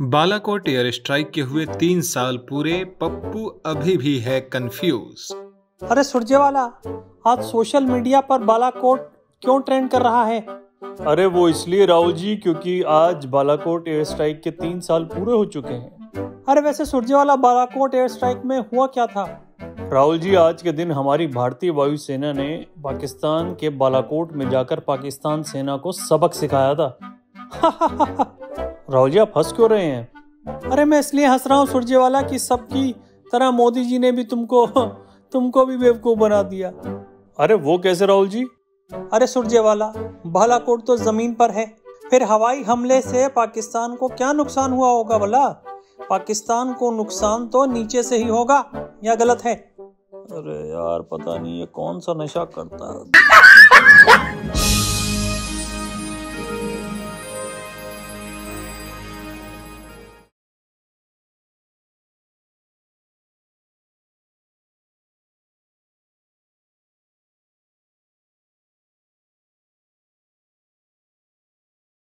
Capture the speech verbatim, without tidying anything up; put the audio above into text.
Balakot air strike के हुए तीन साल पूरे, पप्पू अभी भी है कंफ्यूज। अरे सुरजेवाला, आज सोशल मीडिया पर बालाकोट क्यों ट्रेंड कर रहा है? अरे वो इसलिए राहुल जी, क्योंकि आज बालाकोट एयर स्ट्राइक के तीन साल पूरे हो चुके हैं। अरे वैसे सुरजेवाला, बालाकोट एयर स्ट्राइक में हुआ क्या था? राहुल जी, आज के दिन हमारी भारतीय वायुसेना ने पाकिस्तान के बालाकोट में जाकर पाकिस्तान सेना को सबक सिखाया था। राहुल जी, आप हंस क्यों रहे हैं? अरे मैं इसलिए हंस रहा हूँ सुरजेवाला कि सबकी तरह मोदी जी ने भी तुमको तुमको भी बेवकूफ बना दिया। अरे वो कैसे राहुल जी? अरे सुरजेवाला, बालाकोट तो जमीन पर है, फिर हवाई हमले से पाकिस्तान को क्या नुकसान हुआ होगा भला? पाकिस्तान को नुकसान तो नीचे से ही होगा, या गलत है? अरे यार, पता नहीं ये कौन सा नशा करता है।